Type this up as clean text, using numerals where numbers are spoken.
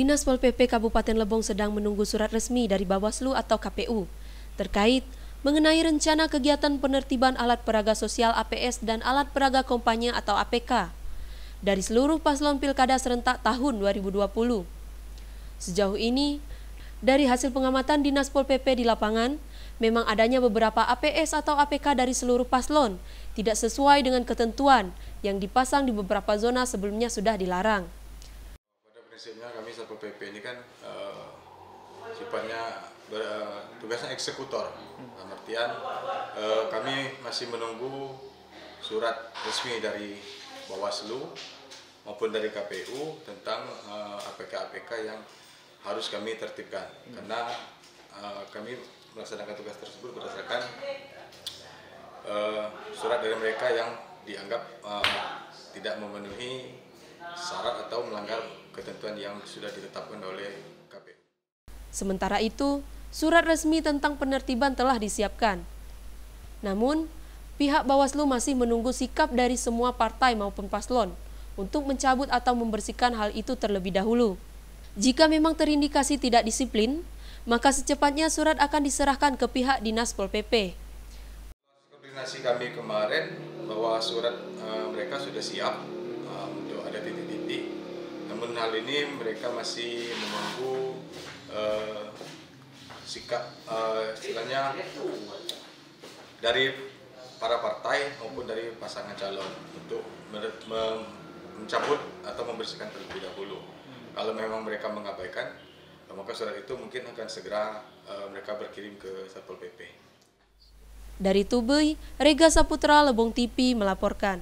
Dinas Pol PP Kabupaten Lebong sedang menunggu surat resmi dari Bawaslu atau KPU terkait mengenai rencana kegiatan penertiban alat peraga sosial APS dan alat peraga kampanye atau APK dari seluruh paslon pilkada serentak tahun 2020. Sejauh ini, dari hasil pengamatan Dinas Pol PP di lapangan, memang adanya beberapa APS atau APK dari seluruh paslon tidak sesuai dengan ketentuan yang dipasang di beberapa zona sebelumnya sudah dilarang. Prinsipnya kami Satpol PP ini kan sifatnya tugasnya eksekutor, dalam artian kami masih menunggu surat resmi dari Bawaslu maupun dari KPU tentang APK-APK yang harus kami tertibkan, karena kami melaksanakan tugas tersebut berdasarkan surat dari mereka yang dianggap tidak memenuhi syarat atau melanggar ketentuan yang sudah ditetapkan oleh KPU. Sementara itu, surat resmi tentang penertiban telah disiapkan. Namun, pihak Bawaslu masih menunggu sikap dari semua partai maupun paslon untuk mencabut atau membersihkan hal itu terlebih dahulu. Jika memang terindikasi tidak disiplin, maka secepatnya surat akan diserahkan ke pihak Dinas Pol PP. Koordinasi kami kemarin bahwa surat mereka sudah siap untuk ada titik-titik. Namun hal ini mereka masih menunggu sikap istilahnya dari para partai maupun dari pasangan calon untuk mencabut atau membersihkan terlebih dahulu. Kalau memang mereka mengabaikan, maka surat itu mungkin akan segera mereka berkirim ke Satpol PP. Dari Tubei, Rega Saputra, Lebong TV melaporkan.